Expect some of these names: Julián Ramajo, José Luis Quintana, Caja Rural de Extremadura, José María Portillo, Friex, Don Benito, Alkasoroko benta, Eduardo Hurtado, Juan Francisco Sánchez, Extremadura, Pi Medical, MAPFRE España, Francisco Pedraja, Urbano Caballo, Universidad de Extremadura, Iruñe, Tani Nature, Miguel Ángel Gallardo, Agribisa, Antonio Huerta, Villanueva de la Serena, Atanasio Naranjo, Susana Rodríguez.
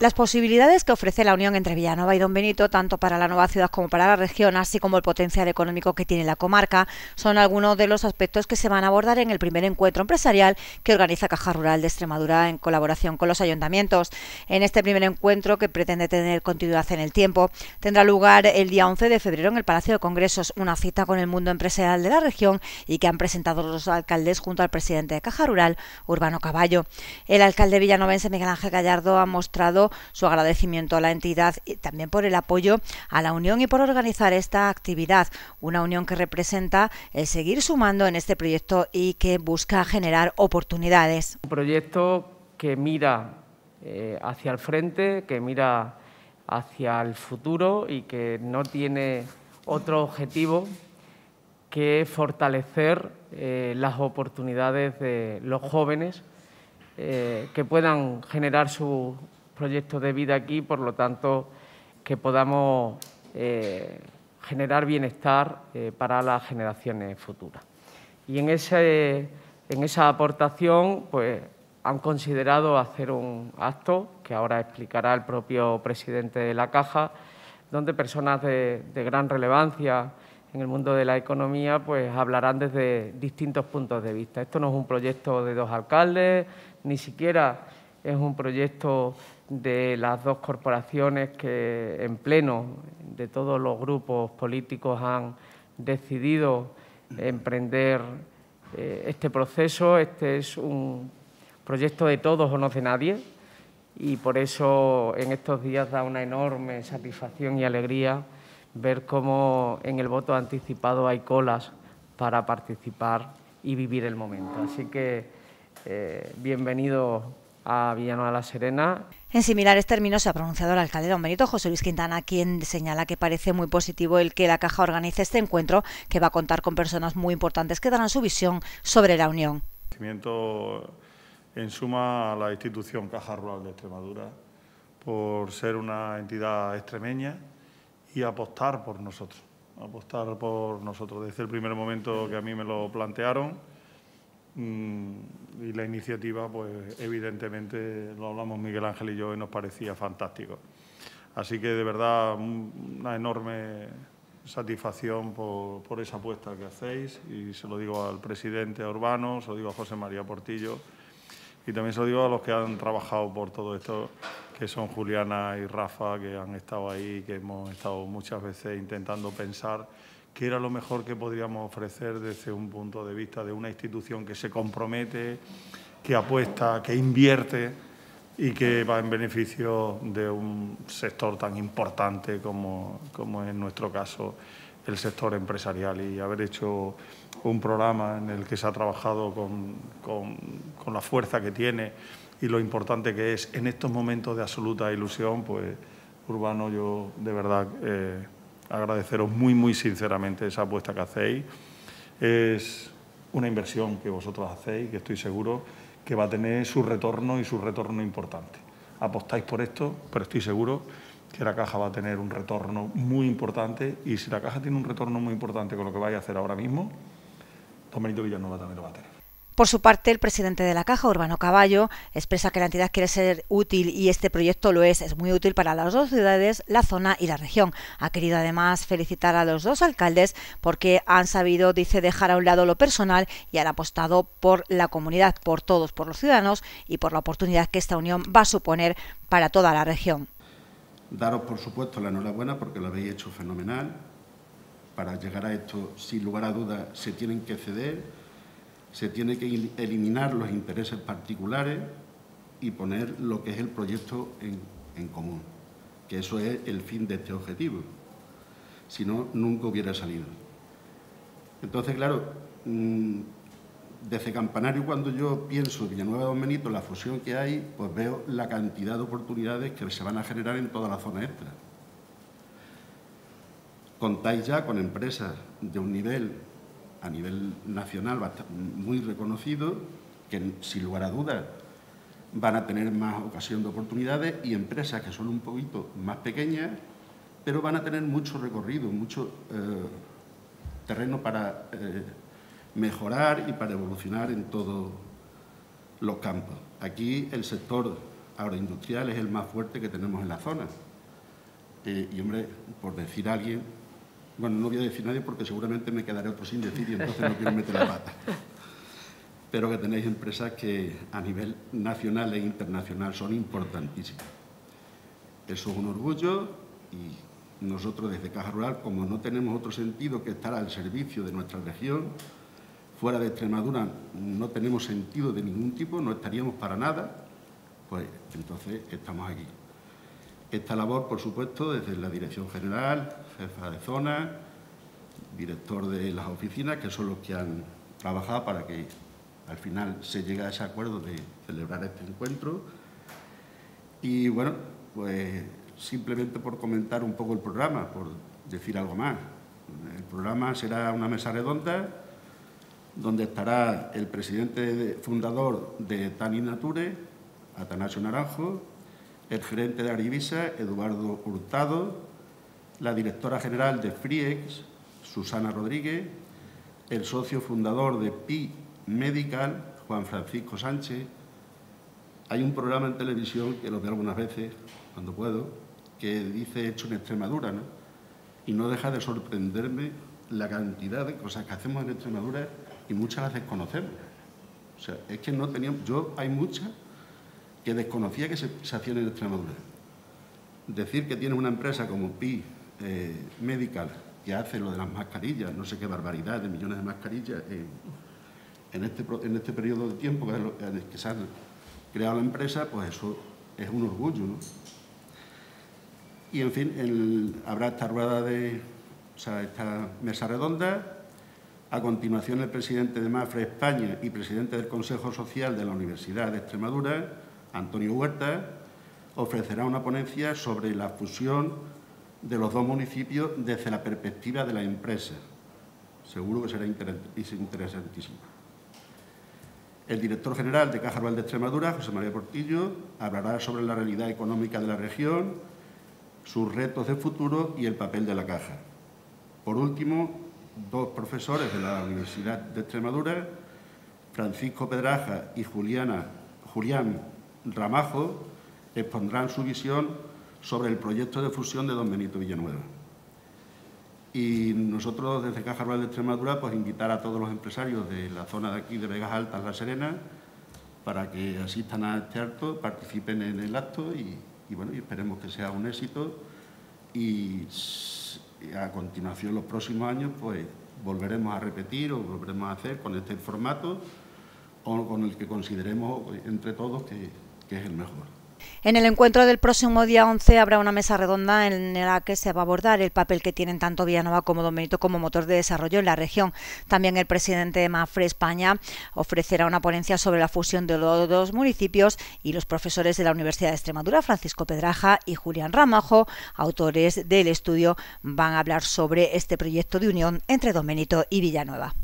Las posibilidades que ofrece la unión entre Villanueva y Don Benito, tanto para la nueva ciudad como para la región, así como el potencial económico que tiene la comarca, son algunos de los aspectos que se van a abordar en el primer encuentro empresarial que organiza Caja Rural de Extremadura en colaboración con los ayuntamientos. En este primer encuentro, que pretende tener continuidad en el tiempo, tendrá lugar el día 11 de febrero en el Palacio de Congresos, una cita con el mundo empresarial de la región y que han presentado los alcaldes junto al presidente de Caja Rural, Urbano Caballo. El alcalde villanovense Miguel Ángel Gallardo ha mostrado su agradecimiento a la entidad y también por el apoyo a la unión y por organizar esta actividad, una unión que representa el seguir sumando en este proyecto y que busca generar oportunidades. Un proyecto que mira hacia el frente, que mira hacia el futuro y que no tiene otro objetivo que fortalecer las oportunidades de los jóvenes que puedan generar su proyectos de vida aquí, por lo tanto, que podamos generar bienestar para las generaciones futuras. Y en esa aportación pues, han considerado hacer un acto, que ahora explicará el propio presidente de la Caja, donde personas de gran relevancia en el mundo de la economía pues, hablarán desde distintos puntos de vista. Esto no es un proyecto de dos alcaldes, ni siquiera es un proyecto de las dos corporaciones que en pleno de todos los grupos políticos han decidido emprender este proceso. Este es un proyecto de todos o no de nadie y por eso en estos días da una enorme satisfacción y alegría ver cómo en el voto anticipado hay colas para participar y vivir el momento. Así que bienvenidos a Villanueva de la Serena. En similares términos se ha pronunciado el alcalde de Don Benito, José Luis Quintana, quien señala que parece muy positivo el que la Caja organice este encuentro, que va a contar con personas muy importantes que darán su visión sobre la unión. Agradecimiento en suma a la institución Caja Rural de Extremadura por ser una entidad extremeña y apostar por nosotros. Desde el primer momento que a mí me lo plantearon, y la iniciativa, pues evidentemente lo hablamos Miguel Ángel y yo y nos parecía fantástico. Así que de verdad una enorme satisfacción por esa apuesta que hacéis y se lo digo al presidente Urbano, se lo digo a José María Portillo y también se lo digo a los que han trabajado por todo esto, que son Juliana y Rafa, que han estado ahí, que hemos estado muchas veces intentando pensar que era lo mejor que podríamos ofrecer desde un punto de vista de una institución que se compromete, que apuesta, que invierte y que va en beneficio de un sector tan importante como en nuestro caso el sector empresarial. Y haber hecho un programa en el que se ha trabajado con la fuerza que tiene y lo importante que es en estos momentos de absoluta ilusión, pues, Urbano, yo de verdad agradeceros muy sinceramente esa apuesta que hacéis. Es una inversión que vosotros hacéis, que estoy seguro que va a tener su retorno y su retorno importante. Apostáis por esto, pero estoy seguro que la Caja va a tener un retorno muy importante y si la Caja tiene un retorno muy importante con lo que vais a hacer ahora mismo, Don Benito Villanueva también lo va a tener. Por su parte, el presidente de la Caja, Urbano Caballo, expresa que la entidad quiere ser útil y este proyecto lo es muy útil para las dos ciudades, la zona y la región. Ha querido además felicitar a los dos alcaldes porque han sabido, dice, dejar a un lado lo personal y han apostado por la comunidad, por todos, por los ciudadanos y por la oportunidad que esta unión va a suponer para toda la región. Daros, por supuesto, la enhorabuena porque lo habéis hecho fenomenal. Para llegar a esto, sin lugar a dudas, se tienen que ceder. Se tiene que eliminar los intereses particulares y poner lo que es el proyecto en común, que eso es el fin de este objetivo. Si no, nunca hubiera salido. Entonces, claro, desde Campanario, cuando yo pienso en Villanueva de Don Benito, la fusión que hay, pues veo la cantidad de oportunidades que se van a generar en toda la zona extra. Contáis ya con empresas de un nivel a nivel nacional muy reconocido, que sin lugar a dudas van a tener más ocasión de oportunidades y empresas que son un poquito más pequeñas, pero van a tener mucho recorrido, mucho terreno para mejorar y para evolucionar en todos los campos. Aquí el sector agroindustrial es el más fuerte que tenemos en la zona. Y, hombre, por decir a alguien, bueno, no voy a decir nadie porque seguramente me quedaré otro sin decir y entonces no quiero meter la pata. Pero que tenéis empresas que a nivel nacional e internacional son importantísimas. Eso es un orgullo y nosotros desde Caja Rural, como no tenemos otro sentido que estar al servicio de nuestra región, fuera de Extremadura no tenemos sentido de ningún tipo, no estaríamos para nada, pues entonces estamos aquí. Esta labor, por supuesto, desde la Dirección General, jefa de zona, director de las oficinas, que son los que han trabajado para que al final se llegue a ese acuerdo de celebrar este encuentro. Y bueno, pues simplemente por comentar un poco el programa, por decir algo más. El programa será una mesa redonda donde estará el presidente fundador de Tani Nature, Atanasio Naranjo, el gerente de Agribisa, Eduardo Hurtado, la directora general de Friex, Susana Rodríguez, el socio fundador de Pi Medical, Juan Francisco Sánchez. Hay un programa en televisión, que lo veo algunas veces, cuando puedo, que dice hecho en Extremadura, ¿no? Y no deja de sorprenderme la cantidad de cosas que hacemos en Extremadura y muchas las desconocemos. O sea, es que no teníamos... Yo hay muchas que desconocía que se hacían en Extremadura. Decir que tiene una empresa como Pi Medical, que hace lo de las mascarillas, no sé qué barbaridad, de millones de mascarillas, en este periodo de tiempo en el que se ha creado la empresa, pues eso es un orgullo, ¿no? Y, en fin, habrá esta esta mesa redonda. A continuación, el presidente de MAPFRE España y presidente del Consejo Social de la Universidad de Extremadura, Antonio Huerta, ofrecerá una ponencia sobre la fusión de los dos municipios desde la perspectiva de la empresa. Seguro que será interesantísimo. El director general de Caja Rural de Extremadura, José María Portillo, hablará sobre la realidad económica de la región, sus retos de futuro y el papel de la Caja. Por último, dos profesores de la Universidad de Extremadura, Francisco Pedraja y Julián Ramajo, expondrán su visión sobre el proyecto de fusión de Don Benito Villanueva. Y nosotros desde Caja Rural de Extremadura, pues invitar a todos los empresarios de la zona de aquí de Vegas Altas, La Serena, para que asistan a este acto, participen en el acto y bueno, y esperemos que sea un éxito. Y a continuación, los próximos años, pues volveremos a repetir o volveremos a hacer con este formato o con el que consideremos entre todos que es el mejor. En el encuentro del próximo día 11 habrá una mesa redonda en la que se va a abordar el papel que tienen tanto Villanueva como Don Benito como motor de desarrollo en la región. También el presidente de MAPFRE España ofrecerá una ponencia sobre la fusión de los dos municipios y los profesores de la Universidad de Extremadura, Francisco Pedraja y Julián Ramajo, autores del estudio, van a hablar sobre este proyecto de unión entre Don Benito y Villanueva.